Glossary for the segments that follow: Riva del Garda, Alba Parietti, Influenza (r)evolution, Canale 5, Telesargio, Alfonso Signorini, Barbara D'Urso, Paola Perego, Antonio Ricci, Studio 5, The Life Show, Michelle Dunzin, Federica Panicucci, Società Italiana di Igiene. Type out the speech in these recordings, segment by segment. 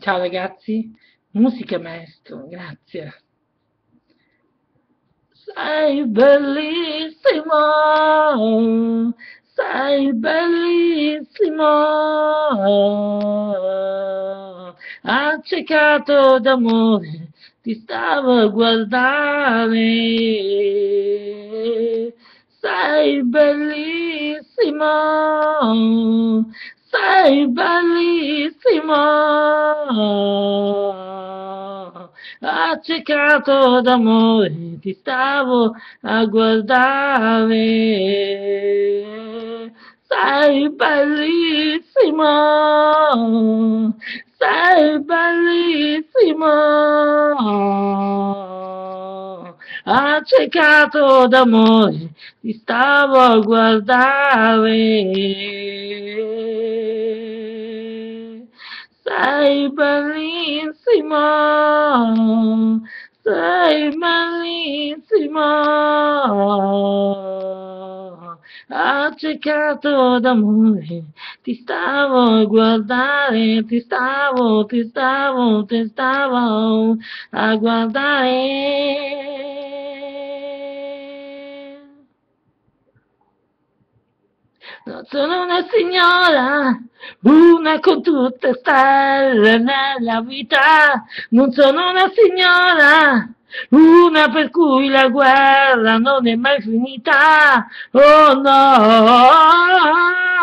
Ciao ragazzi, musica maestro, grazie. Sei bellissimo, accecato d'amore, ti stavo a guardare. Sei bellissimo, sei bellissimo, accecato d'amore, ti stavo a guardare. Sei bellissimo, accecato d'amore, ti stavo a guardare. Sei bellissimo, accecato d'amore, ti stavo a guardare, ti stavo a guardare. Sono una signora, una con tutte stelle nella vita. Non sono una signora, una per cui la guerra non è mai finita. Oh no,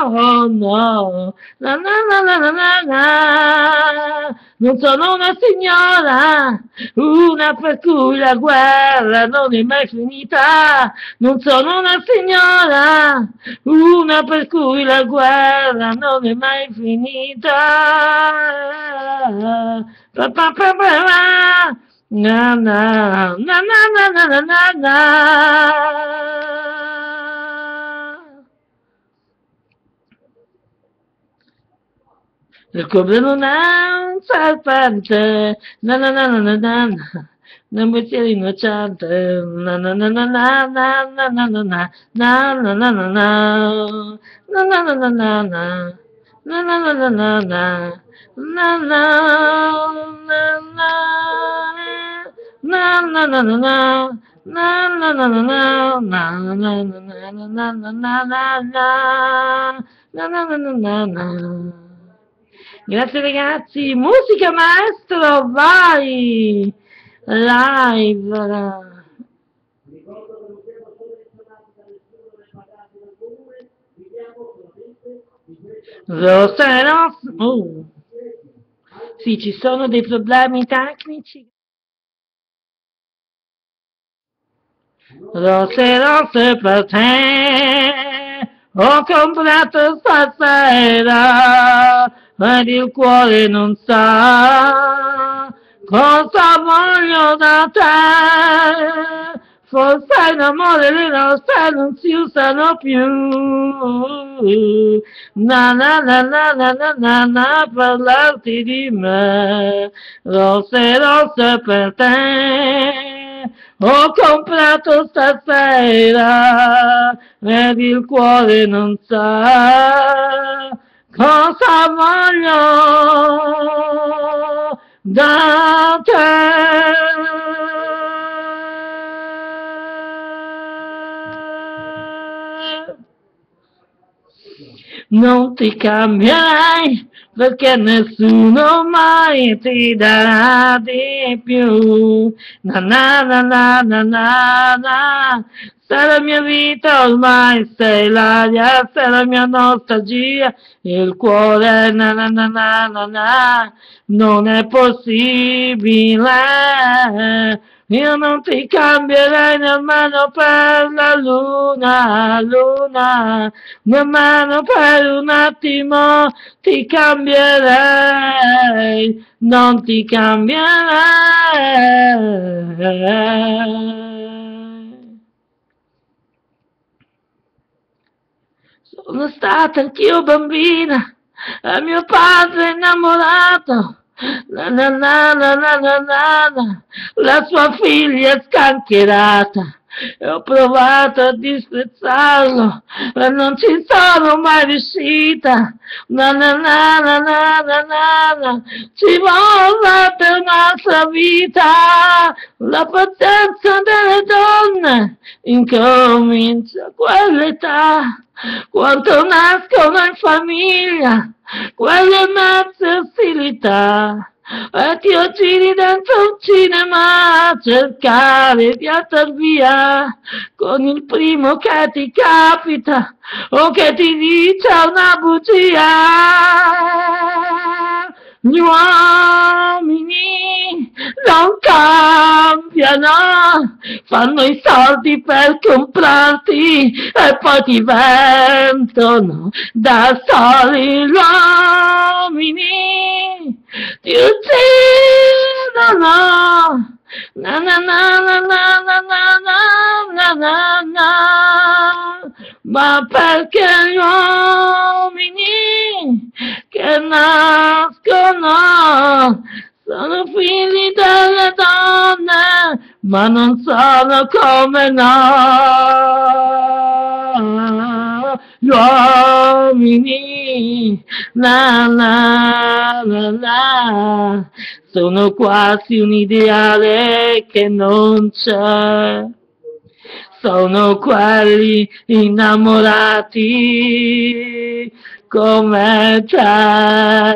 oh no, la la la la la la la. Non sono una signora, una per cui la guerra non è mai finita. Non sono una signora, una per cui la guerra non è mai finita. Pa pa pa pa. Na na na na na na na na. Il cuore non è un serpente, na na na na na na, non puoi essere innocente, na na na na na na na na na na na na na. Na na na na na na na na na na na na na na na na. Grazie ragazzi, musica maestro, vai live. Rossano, sì, ci sono dei problemi tecnici. Rosse, rosse per te, ho comprato stasera, ed il cuore non sa cosa voglio da te. Forse in amore le rosse non si usano più. Na na na na na na na na, parlarti di me. Rosse, rosse per te, ho comprato stasera, ed il cuore non sa cosa voglio da te. Non ti cambierai, perché nessuno mai ti darà di più. Na na na na na na na. Sei la mia vita ormai, sei l'aria, sei la mia nostalgia, il cuore na na na na na na. Non è possibile, io non ti cambierei nemmeno per la luna, luna, nemmeno per un attimo ti cambierei, non ti cambierei. Sono stata anch'io bambina, e mio padre innamorato. La, la, la, la, la, la, la, la sua figlia scancherata, ho provato a disprezzarlo, ma non ci sono mai riuscita. Na na na na na na na, ci volle per un'altra vita. La pazienza delle donne incomincia a quell'età, quando nascono in famiglia quelle mezze ostilità. E ti giri dentro un cinema a cercare di andar via con il primo che ti capita o che ti dice una bugia. Gli uomini non cambiano, fanno i soldi per comprarti e poi ti vendono da soli. Gli uomini ti uccidono. Na na na na na na na na na na. Ma perché gli uomini che nascono sono figli delle donne, ma non sono come noi, gli uomini, na na na na, sono quasi un ideale che non c'è. Sono quelli innamorati come te.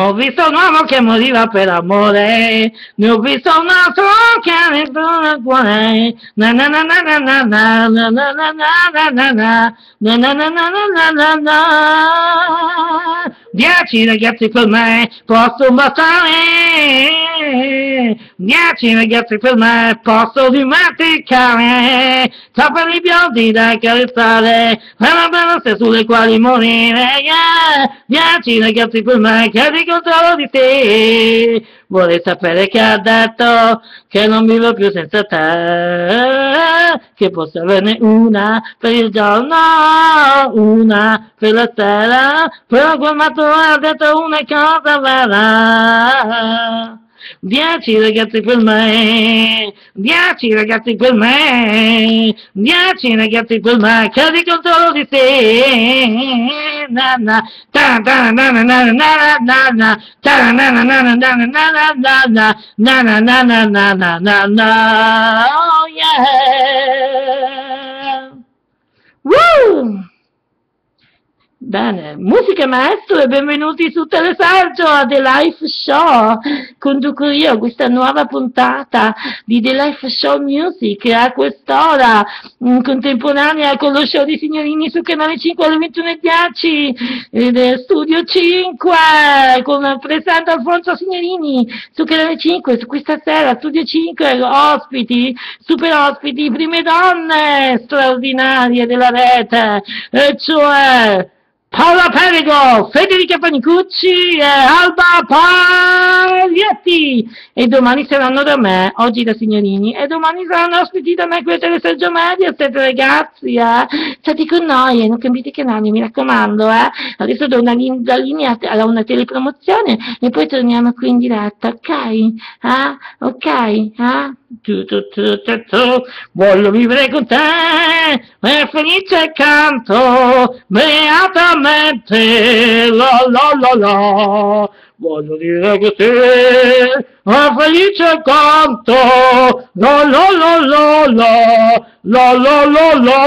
Ho visto un uomo che moriva per amore, ne ho visto un altro che aveva il cuore. Na na na na na na na na na na na na na na na na na na. 10 ragazzi per me possono bastare, 10 ragazzi per me posso dimenticare. Capelli biondi da carezzare, bella bella sulle quali morire. 10 ragazzi per me che ti controllo di te. Vorrei sapere che ha detto che non vivo più senza te, che posso averne una per il giorno, una per la sera, però quel matto ha detto una cosa vera. 10 ragazzi per me, 10 ragazzi per me, 10 ragazzi per me che dicono solo di te. Na na ta na na na na na na ta na na na na na na na na na na na na na na. Oh yeah. Woo! Bene, musica maestro e benvenuti su Telesargio a The Life Show. Conduco io questa nuova puntata di The Life Show Music a quest'ora, contemporanea con lo show di Signorini su Canale 5 alle 21:10, Studio 5, con presenta Alfonso Signorini su Canale 5, su questa sera, Studio 5, ospiti, super ospiti, prime donne straordinarie della rete, e cioè Paola Perego, Federica Panicucci e Alba Parietti. E domani saranno da me, oggi da Signorini, e domani saranno ospiti da me qui a Telesargio Media. Siete ragazzi, state con noi e non cambiate canale, mi raccomando, Adesso do una linea a una telepromozione e poi torniamo qui in diretta, ok? Ok? Voglio vivere con te, è felice canto, beatamente, la la la la. Voglio dire così, è felice canto, la la la la la, la la la la.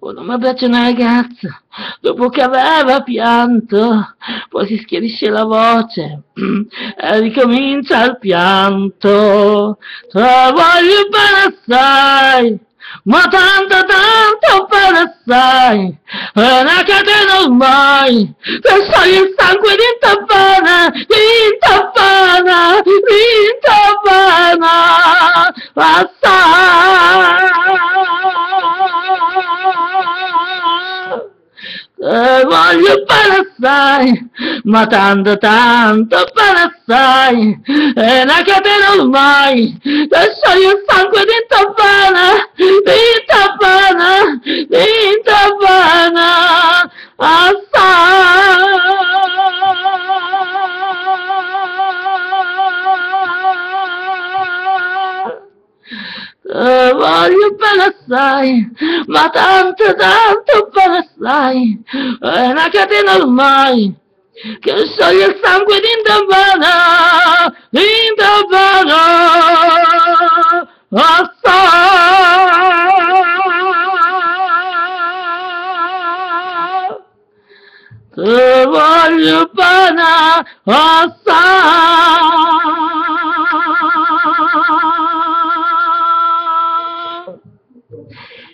Uno mi abbraccia una ragazza dopo che aveva pianto, poi si schiarisce la voce e ricomincia il pianto. Te voglio bene assai, ma tanto tanto bene assai, una catena ormai, versare il sangue di Tappana, di Tappana, di Tappana, assai, e voglio bene assai, ma tanto, tanto bene assai, è una catena ormai, versare il sangue di Tappana, di Tappana, di Tappana, assai, voglio bene assai, ma tanto, tanto bene assai, è una catena ormai, che scioglie il sangue di Tappana, di Tappana, assai. Te voglio bene assai.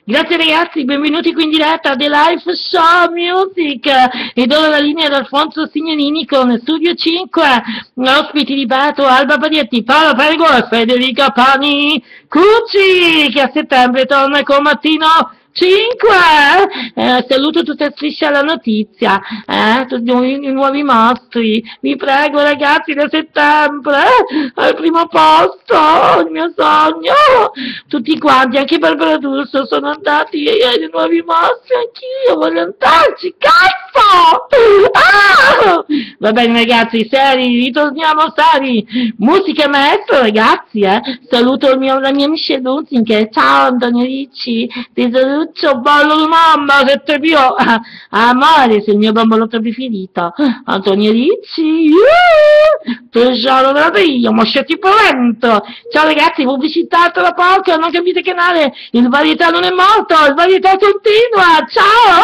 Grazie ragazzi, benvenuti qui in diretta a The Life Show Music e do la linea ad Alfonso Signorini con Studio 5, ospiti di Pato, Alba Parietti, Paola Perego e Federica Panicucci, che a settembre torna con Mattino 5, saluto tutta Striscia alla Notizia, tutti i nuovi mostri, vi prego ragazzi, da settembre, al primo posto, il mio sogno, tutti quanti, anche Barbara D'Urso sono andati ai nuovi mostri, anch'io voglio andarci, cazzo! Ah! Va bene ragazzi, seri, ritorniamo seri, musica maestra ragazzi, saluto la mia Michelle Dunzin, che ciao Antonio Ricci, ti saluto, ciao bello di mamma, che te pio, amore, se il mio bambolo ti è finito, Antonio Ricci, tesoro della piglia, ma c'è tipo lento, ciao ragazzi, pubblicità tra poco, non capite canale, il varietà non è morto, il varietà continua, ciao!